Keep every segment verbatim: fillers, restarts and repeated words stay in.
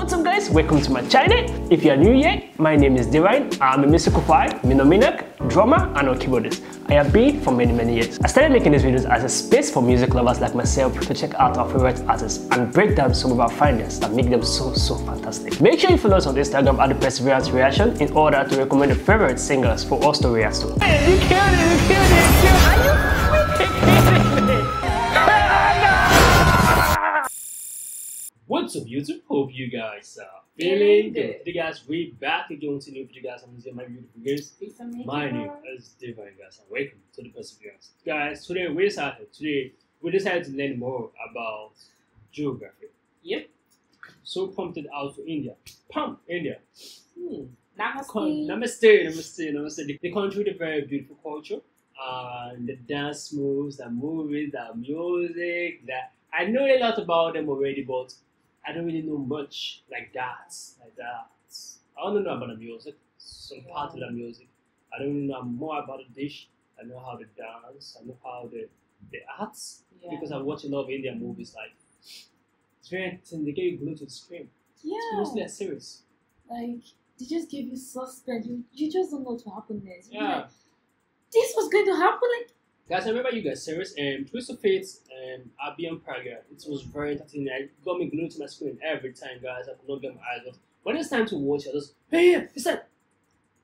What's up guys, welcome to my channel. If you are new here, my name is Divine. I'm a musical fire, Minominak, drummer and a keyboardist. I have been for many many years. I started making these videos as a space for music lovers like myself to check out our favorite artists and break down some of our findings that make them so so fantastic. Make sure you follow us on Instagram at the Perseverance Reaction in order to recommend your favorite singers for us to react to. Hey, you killed it, you killed it, you killed it. What's up YouTube? Hope you guys are feeling good. Hey guys, we're back again with a new video guys. I'm using my beautiful games. My name is Divine guys and welcome to the Perseverance. Guys, today we decided today we decided to learn more about geography. Yep. So prompted out to India. Pump India. Hmm. Namaste. Namaste, namaste, namaste. The country with a very beautiful culture. And the dance moves, the movies, the music, that I know a lot about them already, but I don't really know much like that, like that. I don't know about the music, some part of the music. I don't really know more about the dish. I know how to dance. I know how the the arts, yeah. Because I watch a lot of Indian movies. Like it's very interesting. They get you glued to the screen. Yeah, it's mostly a series. Like they just give you suspense. You you just don't know what will happen next. Yeah, like, this was going to happen. Like guys, I remember you guys series and um, Twist of Fate and Abiyan Praga. It was very entertaining. It got me glued to my screen every time, guys. I could not get my eyes off. When it's time to watch it, I just hey, yeah, it's that.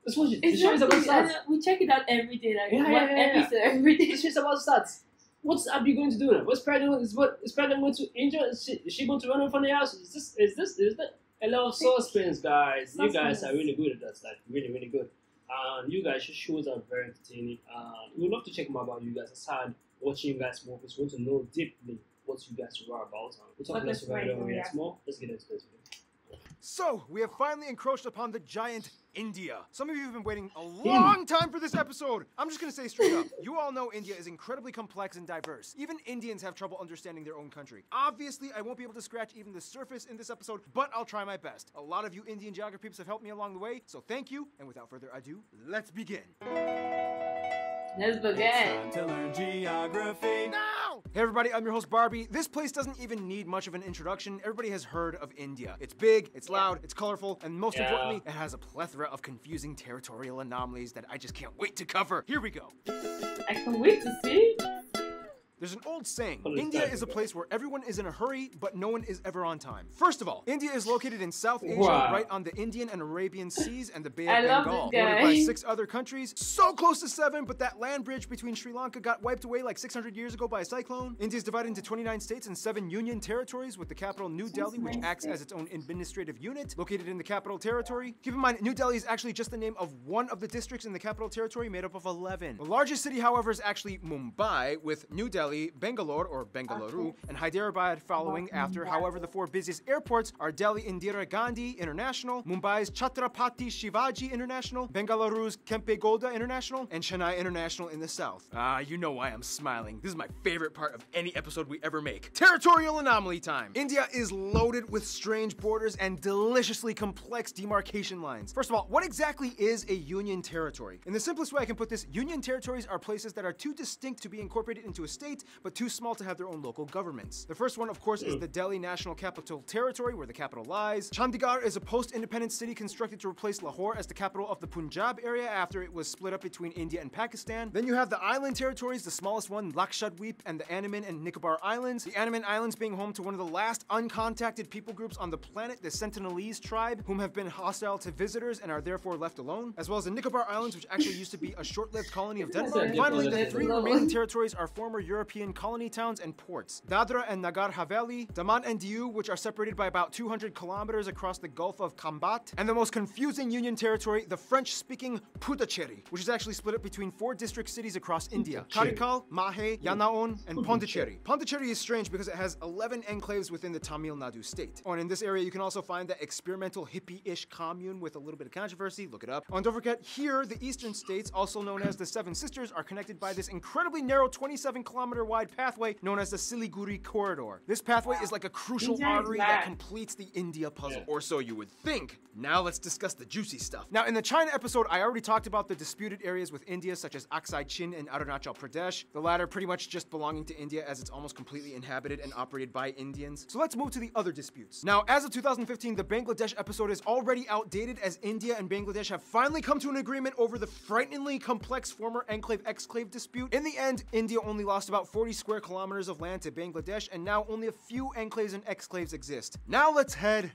Let's watch it. It's the show is about starts. We check it out every day, like yeah, yeah, yeah, yeah. Episode, every day. The show is about starts. What's Abi going to do now? What's Praga? Is what is Praga going to injure? Is she, is she going to run in front of the house? Is this? Is this? Is that? A lot of suspense, guys. Suspense. You guys are really good at that. Like really, really good. And um, you guys, your shows are very entertaining. Um, we would love to check more about you guys. Aside watching you guys more, because we want to know deeply what you guys are about. Um, we'll talk less about it more. Let's get into this video. So we have finally encroached upon the giant India. Some of you have been waiting a long time for this episode. I'm just gonna say straight up, you all know India is incredibly complex and diverse. Even Indians have trouble understanding their own country. Obviously, I won't be able to scratch even the surface in this episode, but I'll try my best. A lot of you Indian geography peeps have helped me along the way, so thank you. And without further ado, let's begin. Let's begin. It's time to learn geography. No! Hey everybody, I'm your host Barbie. This place doesn't even need much of an introduction. Everybody has heard of India. It's big, it's loud, it's colorful, and most yeah. importantly, it has a plethora of confusing territorial anomalies that I just can't wait to cover. Here we go. I can't wait to see. There's an old saying, India is a place where everyone is in a hurry, but no one is ever on time. First of all, India is located in South Asia, wow. right on the Indian and Arabian Seas and the Bay of Bengal, bordered by six other countries, so close to seven, but that land bridge between Sri Lanka got wiped away like six hundred years ago by a cyclone. India is divided into twenty-nine states and seven union territories, with the capital New Delhi, which acts as its own administrative unit, located in the capital territory. Keep in mind, New Delhi is actually just the name of one of the districts in the capital territory, made up of eleven. The largest city, however, is actually Mumbai, with New Delhi, Bangalore or Bengaluru, and Hyderabad following after. However, the four busiest airports are Delhi Indira Gandhi International, Mumbai's Chhatrapati Shivaji International, Bengaluru's Kempe Golda International, and Chennai International in the south. Ah, you know why I'm smiling. This is my favorite part of any episode we ever make. Territorial anomaly time. India is loaded with strange borders and deliciously complex demarcation lines. First of all, what exactly is a union territory? In the simplest way I can put this, union territories are places that are too distinct to be incorporated into a state, but too small to have their own local governments. The first one, of course, is the Delhi National Capital Territory, where the capital lies. Chandigarh is a post-independence city constructed to replace Lahore as the capital of the Punjab area after it was split up between India and Pakistan. Then you have the island territories, the smallest one, Lakshadweep, and the Andaman and Nicobar Islands. The Andaman Islands being home to one of the last uncontacted people groups on the planet, the Sentinelese tribe, whom have been hostile to visitors and are therefore left alone, as well as the Nicobar Islands, which actually used to be a short-lived colony of Denmark. Finally, the three remaining territories are former European colony towns and ports. Dadra and Nagar Haveli, Daman and Diu, which are separated by about two hundred kilometers across the Gulf of Kambat, and the most confusing union territory, the French-speaking Puducherry, which is actually split up between four district cities across India: Karikal, Mahe, Yanaon, and Puducherry. Puducherry is strange because it has eleven enclaves within the Tamil Nadu state. And in this area, you can also find that experimental hippie-ish commune with a little bit of controversy. Look it up. And don't forget, here, the eastern states, also known as the Seven Sisters, are connected by this incredibly narrow twenty-seven kilometer kilometer-wide pathway known as the Siliguri Corridor. This pathway is like a crucial artery that completes the India puzzle, yeah. or so you would think. Now let's discuss the juicy stuff. Now in the China episode, I already talked about the disputed areas with India, such as Aksai Chin and Arunachal Pradesh, the latter pretty much just belonging to India as it's almost completely inhabited and operated by Indians. So let's move to the other disputes. Now, as of two thousand fifteen, the Bangladesh episode is already outdated as India and Bangladesh have finally come to an agreement over the frighteningly complex former enclave-exclave dispute. In the end, India only lost about forty square kilometers of land to Bangladesh, and now only a few enclaves and exclaves exist. Now let's head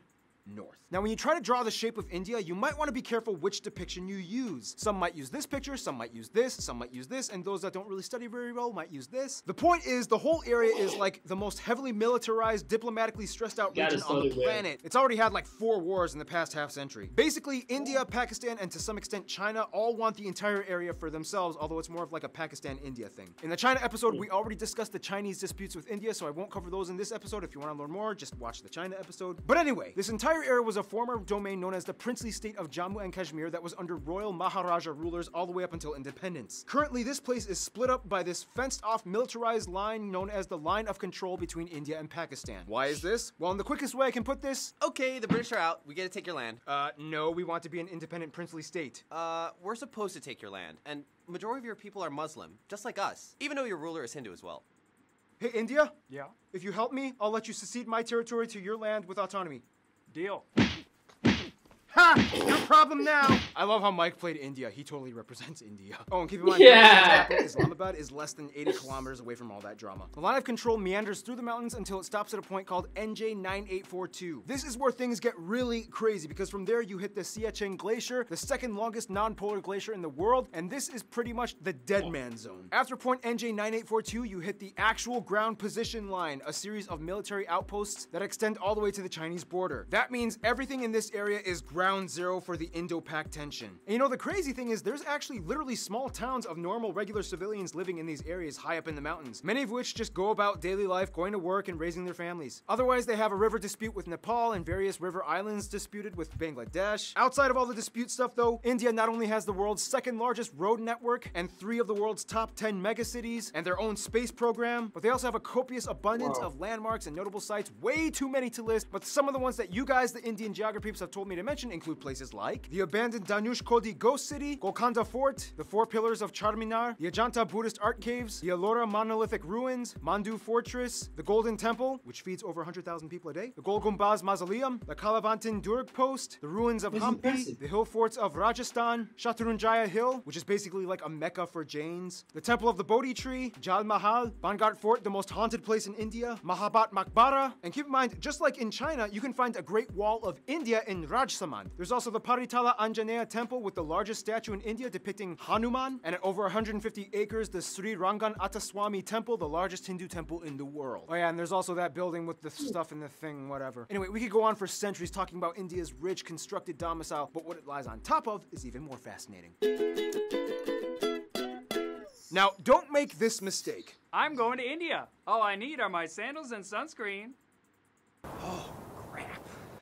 north. Now, when you try to draw the shape of India, you might want to be careful which depiction you use. Some might use this picture, some might use this, some might use this, and those that don't really study very well might use this. The point is, the whole area is like the most heavily militarized, diplomatically stressed out yeah, region on the planet. Way. It's already had like four wars in the past half century. Basically, India, Pakistan, and to some extent China all want the entire area for themselves, although it's more of like a Pakistan-India thing. In the China episode, we already discussed the Chinese disputes with India, so I won't cover those in this episode. If you want to learn more, just watch the China episode. But anyway, this entire The entire area was a former domain known as the princely state of Jammu and Kashmir that was under royal Maharaja rulers all the way up until independence. Currently, this place is split up by this fenced-off militarized line known as the Line of Control between India and Pakistan. Why is this? Well, in the quickest way I can put this, okay, the British are out. We get to take your land. Uh, no, we want to be an independent princely state. Uh, we're supposed to take your land, and majority of your people are Muslim, just like us, even though your ruler is Hindu as well. Hey, India? Yeah? If you help me, I'll let you secede my territory to your land with autonomy. Deal. Ha! Your problem now! I love how Mike played India. He totally represents India. Oh, and keep in mind, yeah. Islamabad is less than eighty kilometers away from all that drama. The Line of Control meanders through the mountains until it stops at a point called N J nine eight four two. This is where things get really crazy because from there you hit the Siachen Glacier, the second longest non-polar glacier in the world, and this is pretty much the dead man zone. After point N J nine eight four two, you hit the actual ground position line, a series of military outposts that extend all the way to the Chinese border. That means everything in this area is ground Ground zero for the Indo-Pak tension. And you know, the crazy thing is there's actually literally small towns of normal, regular civilians living in these areas high up in the mountains, many of which just go about daily life, going to work and raising their families. Otherwise, they have a river dispute with Nepal and various river islands disputed with Bangladesh. Outside of all the dispute stuff though, India not only has the world's second largest road network and three of the world's top ten megacities and their own space program, but they also have a copious abundance wow. of landmarks and notable sites, way too many to list, but some of the ones that you guys, the Indian geography peeps, have told me to mention include places like the abandoned Danushkodi ghost city, Golconda Fort, the four pillars of Charminar, the Ajanta Buddhist art caves, the Ellora monolithic ruins, Mandu Fortress, the Golden Temple, which feeds over one hundred thousand people a day, the Golgumbaz mausoleum, the Kalavantin Durg post, the ruins of Hampi, the hill forts of Rajasthan, Shaturunjaya hill, which is basically like a mecca for Jains, the temple of the Bodhi tree, Jal Mahal, Bangar Fort, the most haunted place in India, Mahabat Makbara, and keep in mind, just like in China, you can find a Great Wall of India in Rajasthan. There's also the Paritala Anjaneya temple with the largest statue in India depicting Hanuman, and at over one hundred fifty acres, the Sri Rangan Attaswamy temple, the largest Hindu temple in the world. Oh yeah, and there's also that building with the stuff and the thing, whatever. Anyway, we could go on for centuries talking about India's rich constructed domicile, but what it lies on top of is even more fascinating. Now, don't make this mistake. I'm going to India. All I need are my sandals and sunscreen. Oh.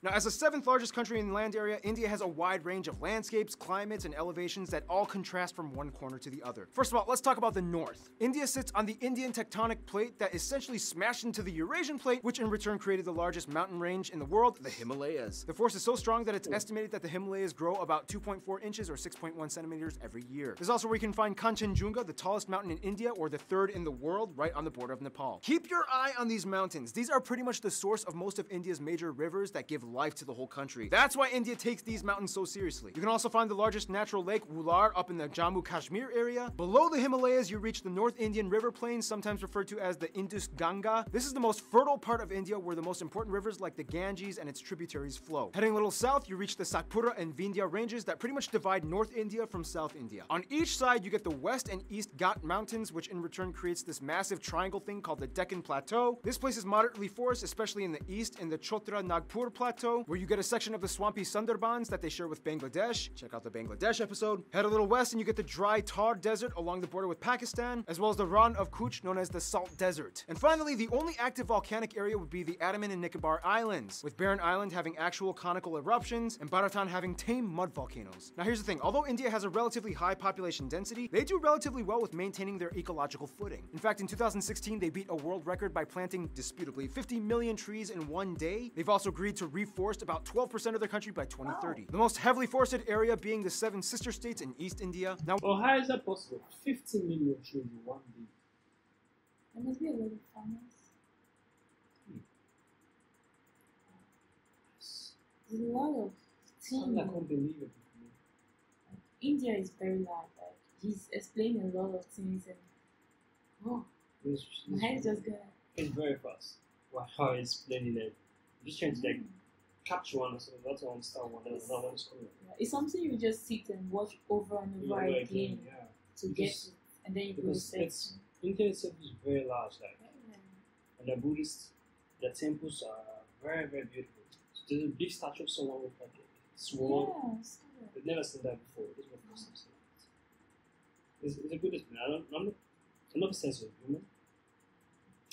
Now, as the seventh largest country in land area, India has a wide range of landscapes, climates, and elevations that all contrast from one corner to the other. First of all, let's talk about the north. India sits on the Indian tectonic plate that essentially smashed into the Eurasian plate, which in return created the largest mountain range in the world, the Himalayas. The force is so strong that it's estimated that the Himalayas grow about two point four inches or six point one centimeters every year. There's also where you can find Kanchenjunga, the tallest mountain in India, or the third in the world, right on the border of Nepal. Keep your eye on these mountains. These are pretty much the source of most of India's major rivers that give life to the whole country. That's why India takes these mountains so seriously. You can also find the largest natural lake, Ular, up in the Jammu Kashmir area. Below the Himalayas, you reach the North Indian River Plain, sometimes referred to as the Indus Ganga. This is the most fertile part of India where the most important rivers like the Ganges and its tributaries flow. Heading a little south, you reach the Satpura and Vindhya ranges that pretty much divide North India from South India. On each side, you get the West and East Ghat Mountains, which in return creates this massive triangle thing called the Deccan Plateau. This place is moderately forested, especially in the east, in the Chotra Nagpur Plateau, Plateau, where you get a section of the swampy Sundarbans that they share with Bangladesh. Check out the Bangladesh episode. Head a little west and you get the dry Thar Desert along the border with Pakistan, as well as the Ran of Kutch known as the Salt Desert. And finally, the only active volcanic area would be the Andaman and Nicobar Islands, with Barren Island having actual conical eruptions and Bharatan having tame mud volcanoes. Now here's the thing, although India has a relatively high population density, they do relatively well with maintaining their ecological footing. In fact, in two thousand sixteen, they beat a world record by planting, disputably, fifty million trees in one day. They've also agreed to reforest about twelve percent of their country by twenty thirty. Wow. The most heavily forested area being the seven sister states in East India. Now, well, how is that possible? fifty million trees in one day. There must be a lot of farmers. There's a lot of things. I can't believe it. Like, India is very large. Like, he's explaining a lot of things, and oh, it's, it's, my head's just gonna. It's very fast. Wow, how he's explaining it. I'm just trying to like mm. catch one or something. That's one star one. That's another one's cool. Yeah, it's something you just sit and watch over and over yeah, again yeah. to you get just, it, and then you go search. India itself is very large, like, yeah. and the Buddhists, the temples are very very beautiful. There's a big statue of someone with like a sword. Yeah, I've never seen that before. It's one of those It's a good explanation. I don't, I'm not, I'm not obsessed with human.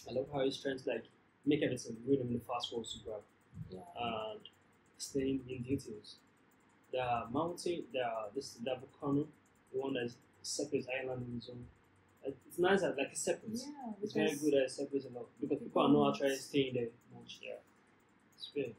I love how he's trying to like make everything really, really fast forward to grab. Yeah. And staying in details. The mountain, the this the volcano, the one that's separates island and zone. It's nice that like it separates. Yeah, it's very good that it separates a lot because people are not trying to stay in there much. Yeah, it's very good.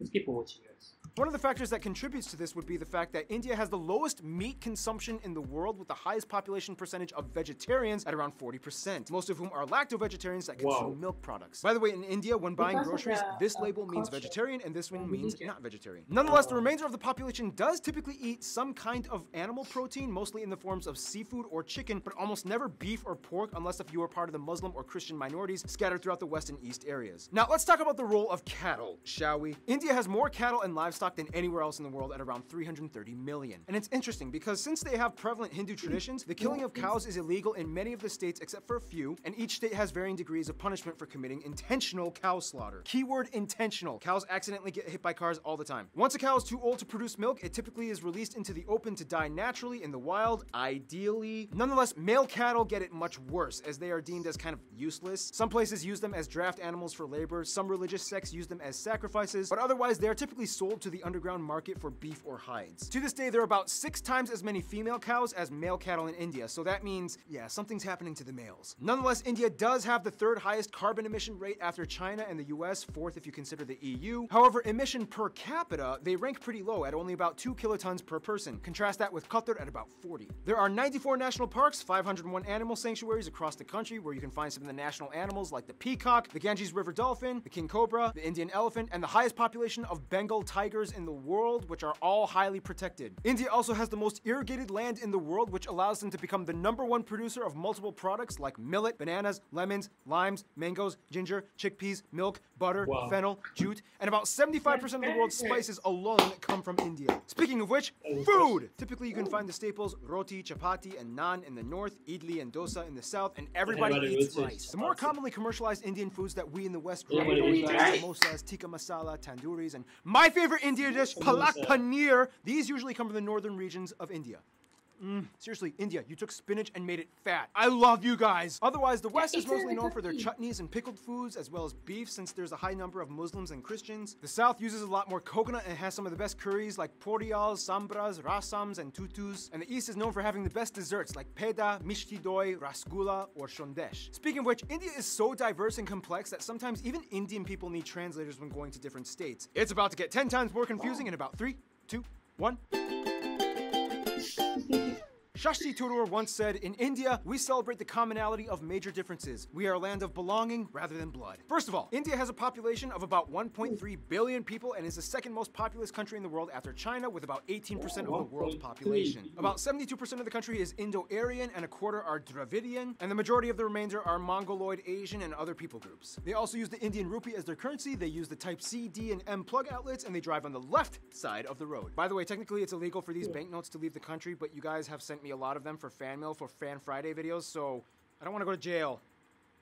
Let's keep watching, guys. One of the factors that contributes to this would be the fact that India has the lowest meat consumption in the world, with the highest population percentage of vegetarians at around forty percent, most of whom are lacto-vegetarians that consume wow. milk products. By the way, in India, when buying because groceries, the, this uh, label means vegetarian and this one means not vegetarian. Nonetheless, the remainder of the population does typically eat some kind of animal protein, mostly in the forms of seafood or chicken, but almost never beef or pork unless if you are part of the Muslim or Christian minorities scattered throughout the West and East areas. Now, let's talk about the role of cattle, shall we? India has more cattle and livestock than anywhere else in the world at around three hundred thirty million. And it's interesting because since they have prevalent Hindu traditions, the killing of cows is illegal in many of the states except for a few, and each state has varying degrees of punishment for committing intentional cow slaughter. Keyword intentional. Cows accidentally get hit by cars all the time. Once a cow is too old to produce milk, it typically is released into the open to die naturally in the wild, ideally. Nonetheless, male cattle get it much worse as they are deemed as kind of useless. Some places use them as draft animals for labor, some religious sects use them as sacrifices, but otherwise they are typically sold to the underground market for beef or hides. To this day, there are about six times as many female cows as male cattle in India, so that means, yeah, something's happening to the males. Nonetheless, India does have the third highest carbon emission rate after China and the U S, fourth if you consider the E U. However, emission per capita, they rank pretty low at only about two kilotons per person. Contrast that with Qatar at about forty. There are ninety-four national parks, five hundred one animal sanctuaries across the country where you can find some of the national animals like the peacock, the Ganges River dolphin, the king cobra, the Indian elephant, and the highest population of Bengal tigers in the world, which are all highly protected. India also has the most irrigated land in the world, which allows them to become the number one producer of multiple products like millet, bananas, lemons, limes, mangoes, ginger, chickpeas, milk, butter, wow. fennel, jute, and about seventy-five percent of the world's spices alone come from India. Speaking of which, food! Typically you can find the staples roti, chapati, and naan in the north, idli and dosa in the south, and everybody, everybody eats rice. The more commonly commercialized Indian foods that we in the West grow include samosas, tikka masala, tanduris, and my favorite Indian India dish, palak paneer. These usually come from the northern regions of India. Mm, seriously, India, you took spinach and made it fat. I love you guys. Otherwise, the West is mostly known for their chutneys and pickled foods, as well as beef, since there's a high number of Muslims and Christians. The South uses a lot more coconut and has some of the best curries like poriyals, sambras, rasams, and tutus. And the East is known for having the best desserts like peda, mishti doi, rasgulla, or shondesh. Speaking of which, India is so diverse and complex that sometimes even Indian people need translators when going to different states. It's about to get ten times more confusing in about three, two, one. Shashti Tharoor once said, "In India, we celebrate the commonality of major differences. We are a land of belonging rather than blood." First of all, India has a population of about one point three billion people and is the second most populous country in the world after China with about eighteen percent of the world's population. About seventy-two percent of the country is Indo-Aryan and a quarter are Dravidian, and the majority of the remainder are Mongoloid, Asian, and other people groups. They also use the Indian rupee as their currency, they use the type C, D, and M plug outlets, and they drive on the left side of the road. By the way, technically it's illegal for these banknotes to leave the country, but you guys have sent me a lot of them for fan mail for Fan Friday videos, so I don't want to go to jail.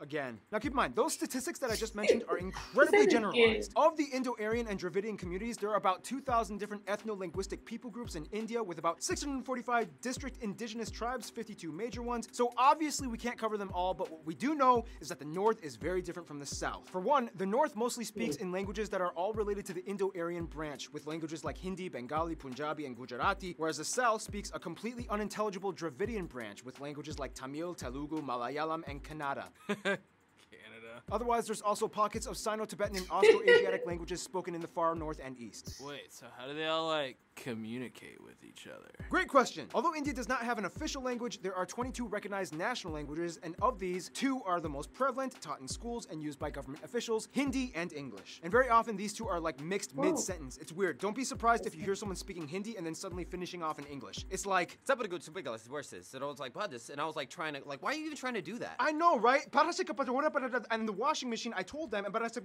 again. Now keep in mind, those statistics that I just mentioned are incredibly generalized. Of the Indo-Aryan and Dravidian communities, there are about two thousand different ethno-linguistic people groups in India with about six hundred forty-five district indigenous tribes, fifty-two major ones. So obviously we can't cover them all, but what we do know is that the north is very different from the south. For one, the north mostly speaks in languages that are all related to the Indo-Aryan branch, with languages like Hindi, Bengali, Punjabi, and Gujarati, whereas the south speaks a completely unintelligible Dravidian branch with languages like Tamil, Telugu, Malayalam, and Kannada. Canada. Otherwise, there's also pockets of Sino-Tibetan and Austroasiatic languages spoken in the far north and east. Wait, so how do they all, like, communicate with each other? Great question. Although India does not have an official language, there are twenty-two recognized national languages, and of these, two are the most prevalent, taught in schools and used by government officials, Hindi and English. And very often, these two are, like, mixed mid-sentence. It's weird. Don't be surprised if you hear someone speaking Hindi and then suddenly finishing off in English. It's like, and I was like, and I was like, trying to, like, why are you even trying to do that? I know, right? And the washing machine, I told them, but I said,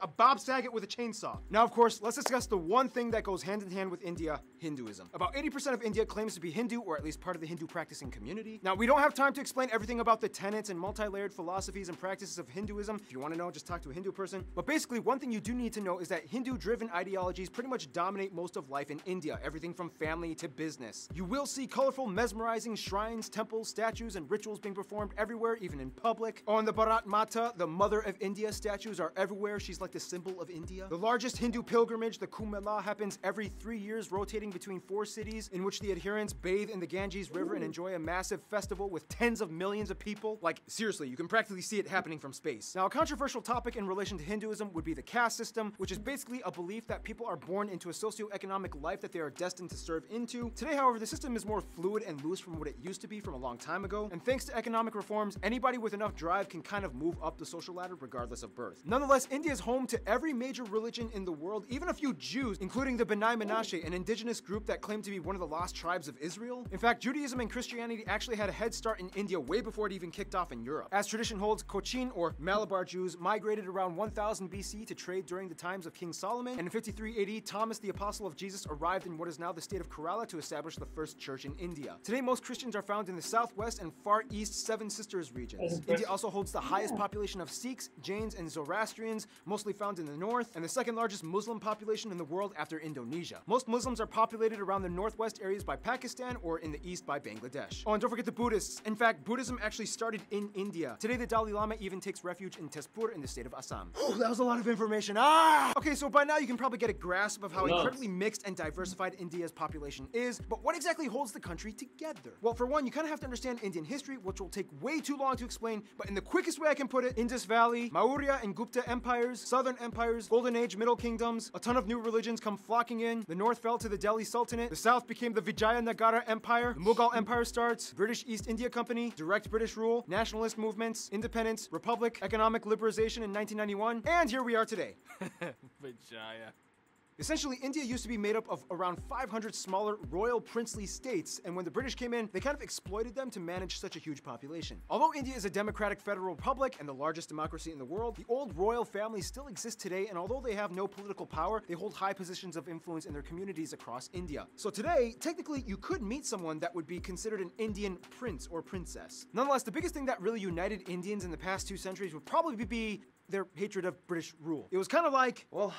a Bob Saget with a chainsaw. Now, of course, let's discuss the one thing that goes hand in hand with India, Hinduism. About eighty percent of India claims to be Hindu, or at least part of the Hindu practicing community. Now, we don't have time to explain everything about the tenets and multi-layered philosophies and practices of Hinduism. If you want to know, just talk to a Hindu person. But basically, one thing you do need to know is that Hindu-driven ideologies pretty much dominate most of life in India, everything from family to business. You will see colorful, mesmerizing shrines, temples, statues, and rituals being performed everywhere, even in public. On the Bharat Mata, the mother of India, statues are everywhere. She's like the symbol of India. The largest Hindu pilgrimage, the Kumbh Mela, happens every three years, rotating between four cities, in which the adherents bathe in the Ganges River and enjoy a massive festival with tens of millions of people. Like, seriously, you can practically see it happening from space. Now, a controversial topic in relation to Hinduism would be the caste system, which is basically a belief that people are born into a socioeconomic life that they are destined to serve into. Today, however, the system is more fluid and loose from what it used to be from a long time ago. And thanks to economic reforms, anybody with enough drive can kind of move up the social ladder regardless of birth. Nonetheless, India is home to every major religion in the world, even a few Jews, including the B'nai Menashe, an indigenous group that claimed to be one of the lost tribes of Israel. In fact, Judaism and Christianity actually had a head start in India way before it even kicked off in Europe. As tradition holds, Cochin, or Malabar Jews, migrated around one thousand B C to trade during the times of King Solomon, and in fifty-three A D, Thomas, the apostle of Jesus, arrived in what is now the state of Kerala to establish the first church in India. Today, most Christians are found in the southwest and far east Seven Sisters regions. India also holds the highest population of Sikhs, Jains, and Zoroastrians, mostly found in the north, and the second largest Muslim population in the world after Indonesia. Most Muslims are populated around the northwest areas by Pakistan or in the east by Bangladesh. Oh, and don't forget the Buddhists. In fact, Buddhism actually started in India. Today, the Dalai Lama even takes refuge in Tezpur in the state of Assam. Oh, that was a lot of information. Ah! Okay, so by now you can probably get a grasp of how incredibly mixed and diversified India's population is, but what exactly holds the country together? Well, for one, you kind of have to understand Indian history, which will take way too long to explain, but in the quickest way I can put it, Indus Valley, Maurya and Gupta empires, southern empires, golden age middle kingdoms, a ton of new religions come flocking in, the north fell to the Delhi Sultanate, the south became the Vijayanagara Empire, the Mughal Empire starts, British East India Company, direct British rule, nationalist movements, independence, republic, economic liberalization in nineteen ninety-one, and here we are today. Vijaya. Essentially, India used to be made up of around five hundred smaller royal princely states, and when the British came in, they kind of exploited them to manage such a huge population. Although India is a democratic federal republic and the largest democracy in the world, the old royal families still exist today, and although they have no political power, they hold high positions of influence in their communities across India. So today, technically, you could meet someone that would be considered an Indian prince or princess. Nonetheless, the biggest thing that really united Indians in the past two centuries would probably be their hatred of British rule. It was kind of like, well,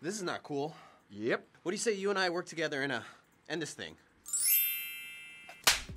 this is not cool. Yep. What do you say you and I work together and uh, end this thing?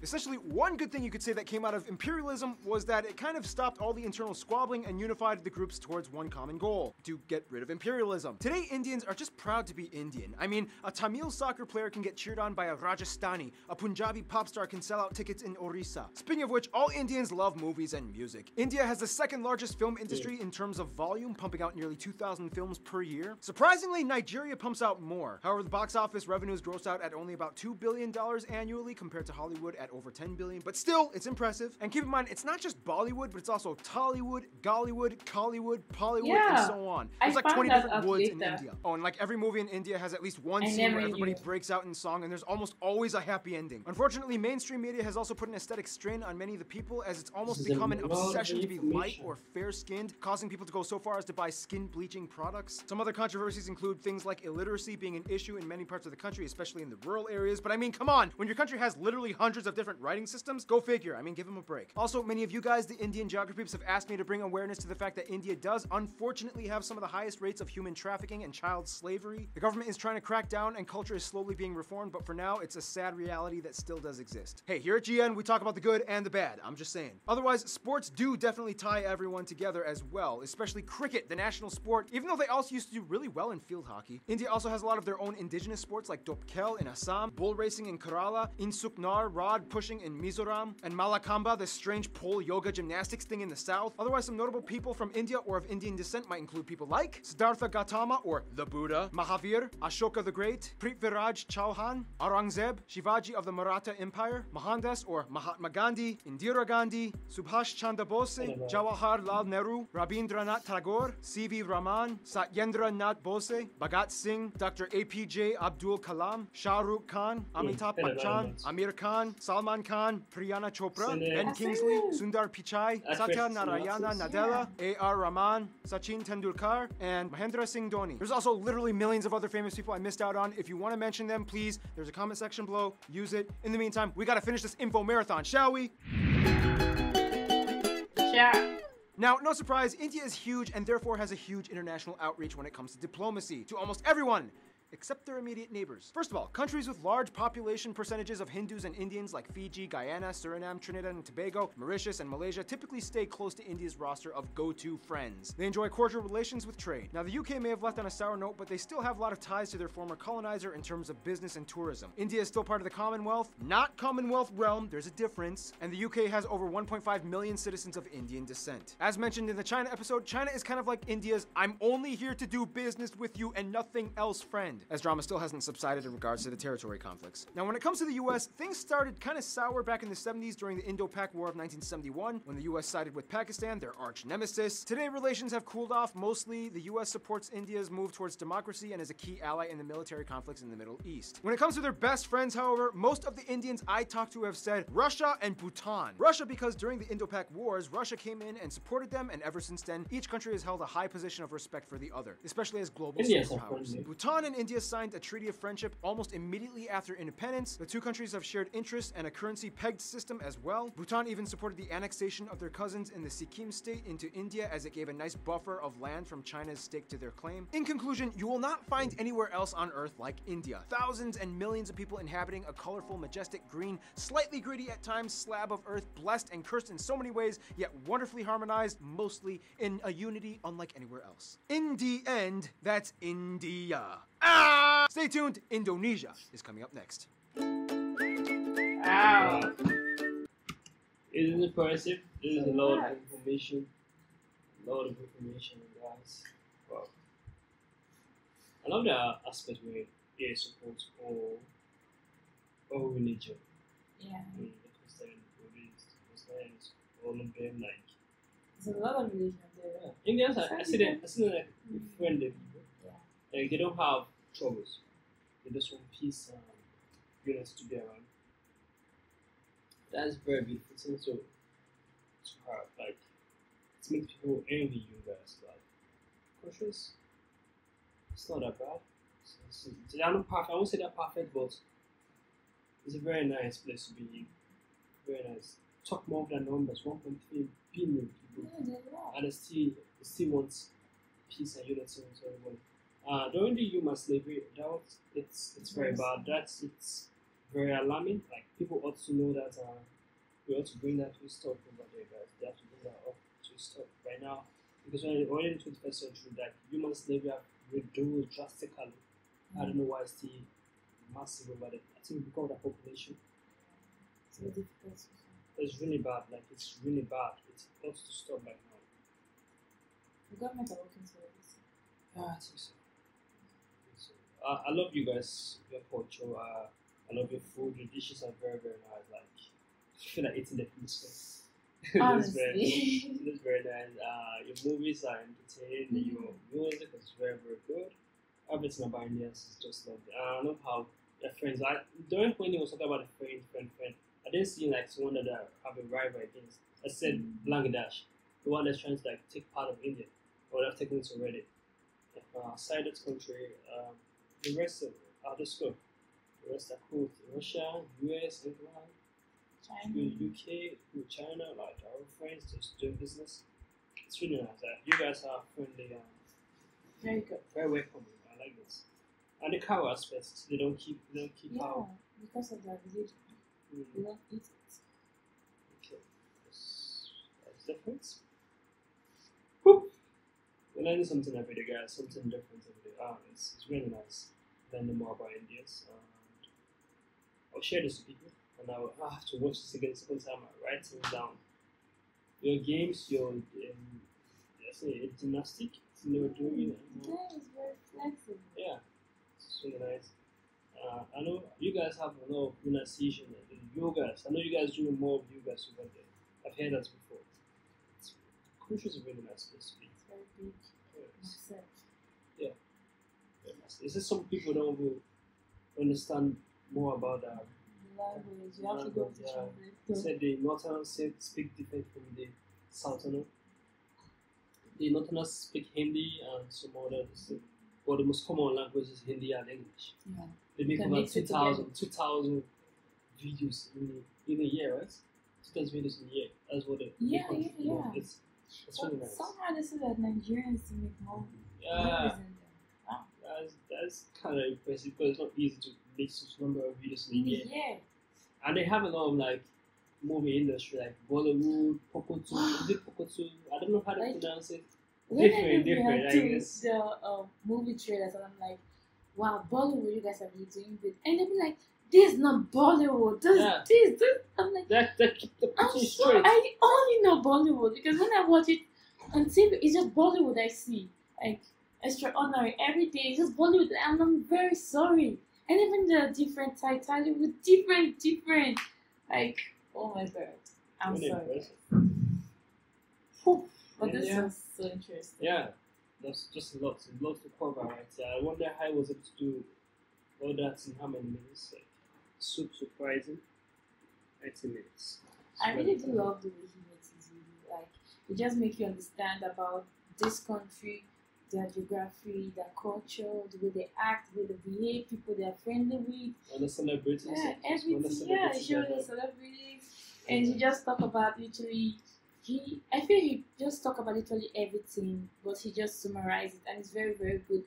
Essentially, one good thing you could say that came out of imperialism was that it kind of stopped all the internal squabbling and unified the groups towards one common goal, to get rid of imperialism. Today, Indians are just proud to be Indian. I mean, a Tamil soccer player can get cheered on by a Rajasthani, a Punjabi pop star can sell out tickets in Orissa. Speaking of which, all Indians love movies and music. India has the second largest film industry in terms of volume, pumping out nearly two thousand films per year. Surprisingly, Nigeria pumps out more. However, the box office revenues gross out at only about two billion dollars annually compared to Hollywood at over ten billion, but still, it's impressive. And keep in mind, it's not just Bollywood, but it's also Tollywood, Gollywood, Collywood, Pollywood, yeah, and so on. There's I like twenty different woods in India. Oh, and like every movie in India has at least one I scene where everybody knew. breaks out in song, and there's almost always a happy ending. Unfortunately, mainstream media has also put an aesthetic strain on many of the people, as it's almost become an obsession to be light or fair-skinned, causing people to go so far as to buy skin-bleaching products. Some other controversies include things like illiteracy being an issue in many parts of the country, especially in the rural areas. But I mean, come on, when your country has literally hundreds of different writing systems? Go figure, I mean, give him a break. Also, many of you guys, the Indian geography peeps, have asked me to bring awareness to the fact that India does unfortunately have some of the highest rates of human trafficking and child slavery. The government is trying to crack down and culture is slowly being reformed, but for now, it's a sad reality that still does exist. Hey, here at G N, we talk about the good and the bad, I'm just saying. Otherwise, sports do definitely tie everyone together as well, especially cricket, the national sport, even though they also used to do really well in field hockey. India also has a lot of their own indigenous sports like Dopkel in Assam, bull racing in Kerala, Insuknar, rod pushing in Mizoram, and Malakamba, this strange pole yoga gymnastics thing in the south. Otherwise, some notable people from India or of Indian descent might include people like Siddhartha Gautama or the Buddha, Mahavir, Ashoka the Great, Prithviraj Chauhan, Aurangzeb, Shivaji of the Maratha Empire, Mohandas or Mahatma Gandhi, Indira Gandhi, Subhash Chandra Bose, Jawaharlal Nehru, Rabindranath Tagore, C V Raman, Satyendra Nath Bose, Bhagat Singh, Doctor A P J Abdul Kalam, Shah Rukh Khan, Amitabh Bachchan, Amir Khan, Salman Khan, Priyana Chopra, Ben Kingsley, Sundar Pichai, Satya Narayana Nadella, A R Rahman, Sachin Tendulkar, and Mahendra Singh Dhoni. There's also literally millions of other famous people I missed out on. If you want to mention them, please, there's a comment section below, use it. In the meantime, we gotta finish this info marathon, shall we? Yeah. Now, no surprise, India is huge and therefore has a huge international outreach when it comes to diplomacy, to almost everyone, except their immediate neighbors. First of all, countries with large population percentages of Hindus and Indians like Fiji, Guyana, Suriname, Trinidad and Tobago, Mauritius, and Malaysia typically stay close to India's roster of go-to friends. They enjoy cordial relations with trade. Now, the U K may have left on a sour note, but they still have a lot of ties to their former colonizer in terms of business and tourism. India is still part of the Commonwealth, not Commonwealth realm, there's a difference, and the U K has over one point five million citizens of Indian descent. As mentioned in the China episode, China is kind of like India's "I'm only here to do business with you and nothing else" friend, as drama still hasn't subsided in regards to the territory conflicts. Now, when it comes to the U S, things started kind of sour back in the seventies during the Indo-Pak War of nineteen seventy-one, when the U S sided with Pakistan, their arch nemesis. Today, relations have cooled off mostly. The U S supports India's move towards democracy and is a key ally in the military conflicts in the Middle East. When it comes to their best friends, however, most of the Indians I talked to have said Russia and Bhutan. Russia because during the Indo-Pak Wars, Russia came in and supported them, and ever since then, each country has held a high position of respect for the other, especially as global superpowers. Bhutan and India signed a treaty of friendship almost immediately after independence. The two countries have shared interests and a currency-pegged system as well. Bhutan even supported the annexation of their cousins in the Sikkim state into India, as it gave a nice buffer of land from China's stake to their claim. In conclusion, you will not find anywhere else on earth like India. Thousands and millions of people inhabiting a colorful, majestic, green, slightly gritty at times slab of earth, blessed and cursed in so many ways, yet wonderfully harmonized, mostly in a unity unlike anywhere else. In the end, that's India. Ah! Stay tuned, Indonesia is coming up next. Ow. Isn't it impressive? This is a lot of information. A lot of information, guys. Wow. I love the aspect where it supports all, all religion. Yeah. I mean, the Christian, the Buddhist, the Muslims, all of them, like. There's a lot of religion there. Yeah. Indians, I, I see them, I see them like friendly. Like, they don't have troubles. They just want peace and goodness to be around. That's very beautiful. It's not so, so hard. Like, it makes people envy you guys. Like, cautious. It's not that bad. It's, it's, it's, they're not perfect. I won't say they're perfect, but it's a very nice place to be in. Very nice. Talk more than numbers. one point three billion people. Yeah, and they still, they still want peace and unity with everyone. Uh, during the human slavery, that was, it's it's very bad. That's it's very alarming. Like, people ought to know that. Uh, we ought to bring that to a stop over there, guys. They have to bring that up to a stop right now, because we're in the twenty-first century. That human slavery have reduced drastically. Mm. I don't know why it's still massive over there. I think because of the population. It's very difficult. It's really bad. Like, it's really bad. It ought to stop right now. The government are working towards this. Ah, I think so. Uh, I love you guys, your culture, uh, I love your food, your dishes are very, very nice, like, I feel like eating the food stuff. That's very nice. Uh, your movies are entertaining, mm-hmm. Your music is very, very good. Everything about Indians is just lovely. I love how their friends, I, during when you was talking about the friend, friend, friend, I didn't see like someone that I have a rival against. I said Bangladesh, the one that's trying to like take part of India, or they've taken it already. Like, uh, outside that country, um, the rest of uh, the scope, the rest are cool. Russia, U S, England, China. U K with China, like our friends, just doing business. It's really nice. Uh, you guys are friendly and very good, very welcoming. I like this. And the cow aspects, they don't keep, they don't keep yeah, out. Because of their religion, mm. they don't eat it. Okay, that's, that's different. Woo! We're learning something every day, guys. Something different every day. Ah, it's, it's really nice. Learning more about Indians. Um, I'll share this with people, and I will have to watch this again the second time. I write things down. Your games, your um, I say it's gymnastic, it's never doing it. Yeah, it's very flexible. Yeah, it's really nice. Uh, I know you guys have a lot of relaxation and yogas. I know you guys do more of yogas over there. I've heard that before. Kush is a really nice place to be. It's very big. Yes. Yeah. Very nice. It's just some people don't really understand more about that. Language, you have to go to China. They said the Northerners speak different from the Southerners. The Northerners speak Hindi and some other. Well, the most common language is Hindi and English. Yeah. They make about two thousand videos in, in a year, right? two thousand videos in a year. That's what they yeah, yeah, yeah. It's, it's well, really nice. Somehow they say that Nigerians make more yeah. Wow. That's, that's kind of impressive because it's not easy to make such a number of videos in a year. Yeah. And they have a lot of like movie industry like Bollywood, Pokotu, is it Pokotu? I don't know how to like, pronounce it. Different, different, I guess. The uh, movie trailers, and I'm like, wow, Bollywood, you guys have been doing good. And they'll be like, this is not Bollywood, this, yeah. this, this. I'm like, that, that, that I'm sure straight. I only know Bollywood because when I watch it on T V, it's just Bollywood I see. Like, extraordinary every day, it's just Bollywood, and I'm very sorry. And even the different titles were different, different. Like, oh my god, I'm really sorry. But this yeah. is so interesting. Yeah, that's just a lot, a lot to cover, right? I wonder how I was able to do all that in how many minutes. Like, so surprising, ninety minutes. It's I really do love the way he makes his video. Like, it just makes you understand about this country, their geography, their culture, the way they act, the way they behave, people they are friendly with. All the celebrities. Yeah, everything. Yeah, I show the celebrities, and he just talk about literally. He, I feel he just talk about literally everything, but he just summarizes it, and it's very, very good.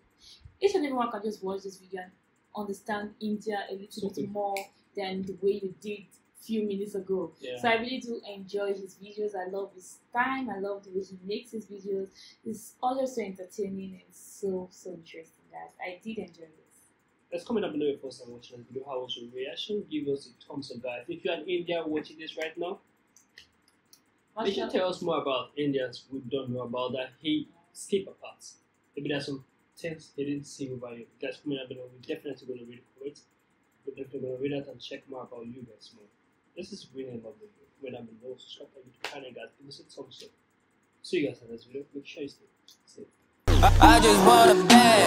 Each and everyone can just watch this video and understand India a little Something. bit more than the way they did a few minutes ago. Yeah. So I really do enjoy his videos. I love his time. I love the way he makes his videos. It's always so entertaining and so, so interesting, guys. I did enjoy this. Let's comment down below if first time watching this video. How was your reaction? Give us a thumbs up, guys. If you're in India watching this right now, they should tell us more about Indians we don't know about that hate skip apart. Maybe there's some things they didn't see about you guys. Coming up below, we're definitely going to read it. We're definitely going to read it and check more about you guys more. This is really lovely. Comment down below, subscribe to the channel, guys. Give us a thumbs up. See you guys in this video. Make sure you stay safe. I just want a bag,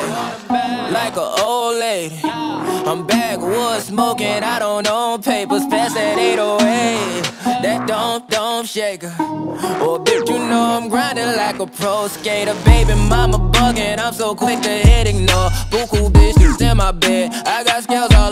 like an old lady. I'm backwoods smoking, I don't own papers, pass that eight oh eight. That don't, don't shake her. Oh, bitch, you know I'm grinding like a pro skater. Baby mama bugging, I'm so quick to hit ignore. Buku bitches in my bed, I got scales all